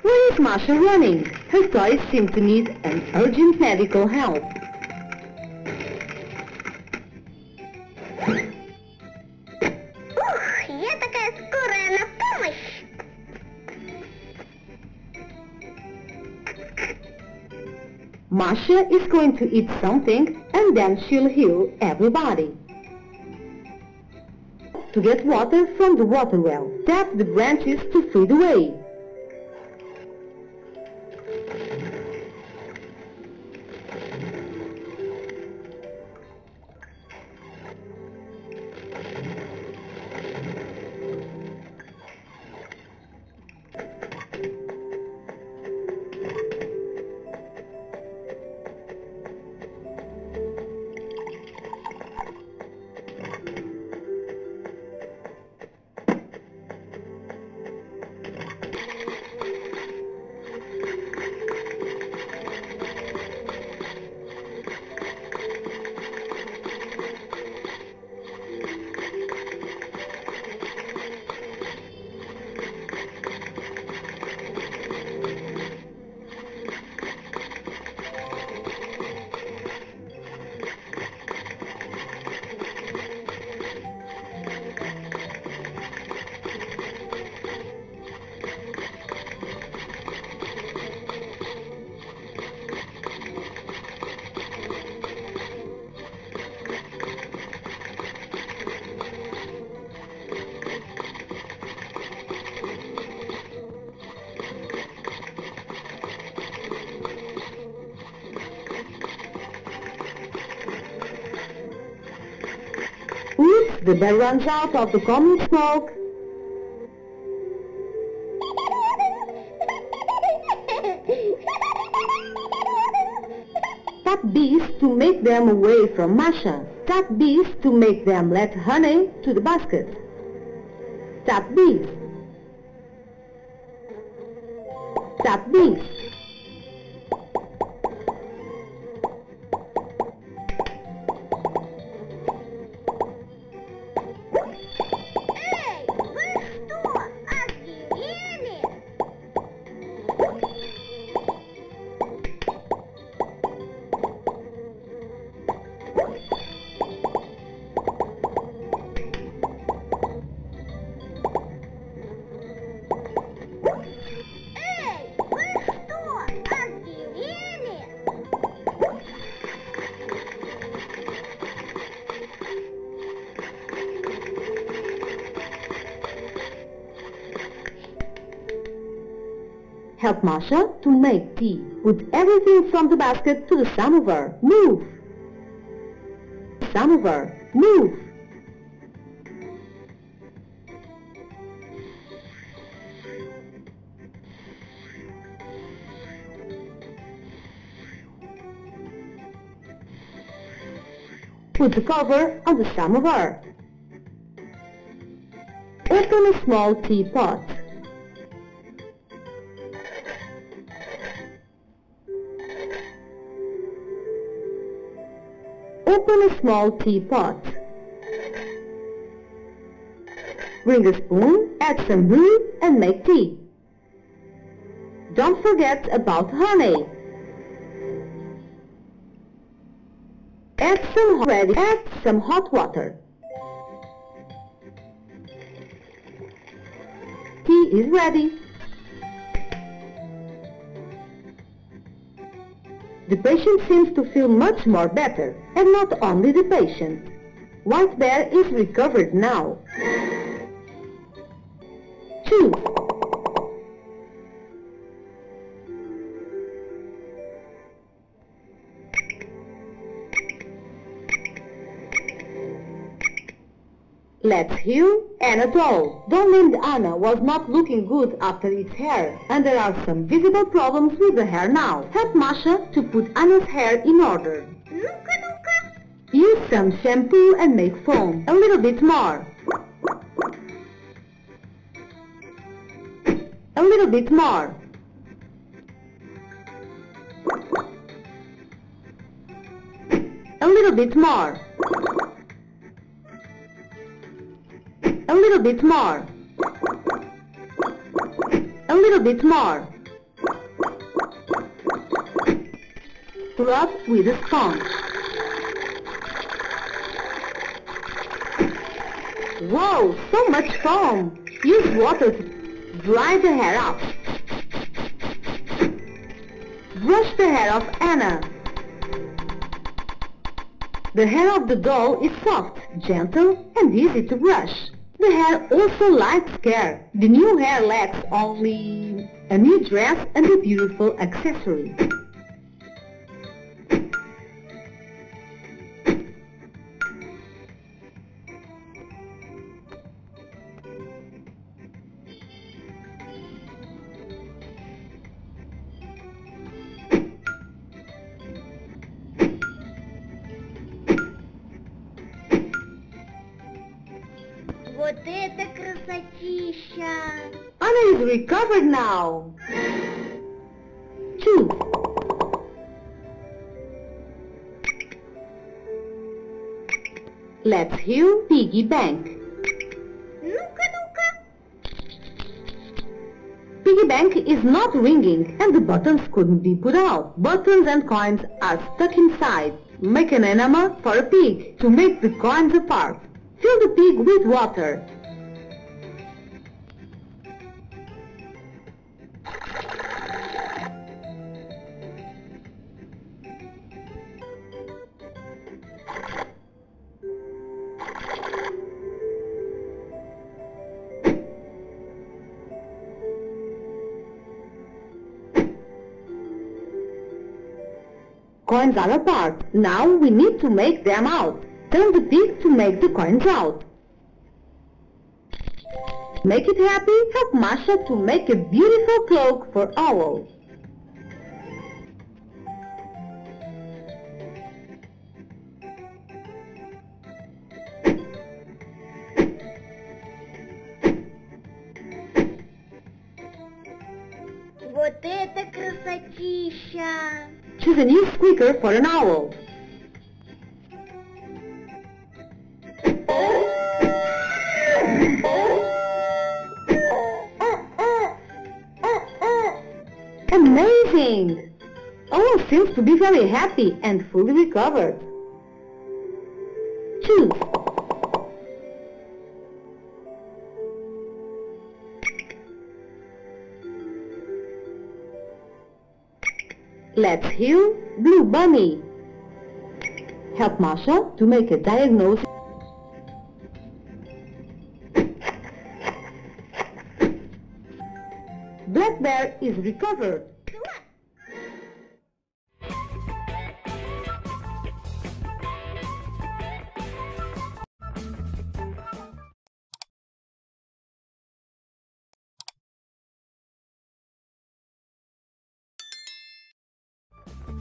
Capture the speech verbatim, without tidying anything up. Where is Masha running? Her toys seem to need an urgent medical help. Masha is going to eat something and then she'll heal everybody. To get water from the water well, tap the branches to free the way. The bear runs out of the common smoke. Tap bees to make them away from Masha. Tap bees to make them let honey to the basket. Tap bees. Tap bees. Help Masha to make tea. Put everything from the basket to the samovar. Move! Samovar. Move! Put the cover on the samovar. Open a small teapot. Open a small teapot. Bring a spoon, add some brew and make tea. Don't forget about honey. Add some hot ready. Add some hot water. Tea is ready. The patient seems to feel much more better, and not only the patient. White bear is recovered now. Two. Let's heal Anna doll. Doll named Anna was not looking good after its hair, and there are some visible problems with the hair now. Help Masha to put Anna's hair in order. Use some shampoo and make foam. A little bit more. A little bit more. A little bit more. A little bit more. A little bit more. Rub with a sponge. Whoa, so much foam! Use water to dry the hair up. Brush the hair of Anna. The hair of the doll is soft, gentle and easy to brush. The hair also lacks care. The new hair lacks only a new dress and a beautiful accessory. Вот это красотища! Anna is recovered now! Two. Let's hear piggy bank. Ну-ка, ну-ка! Piggy bank is not ringing and the buttons couldn't be put out. Buttons and coins are stuck inside. Make an enema for a pig to make the coins apart. Fill the pig with water. Coins are apart. Now we need to make them out. Turn the pig to make the coins out. Make it happy, help Masha to make a beautiful cloak for Owl. Вот это красотища! Choose a new squeaker for an owl. Amazing! Owl seems to be very happy and fully recovered. Two. Let's heal Blue Bunny. Help Masha to make a diagnosis. Black bear is recovered.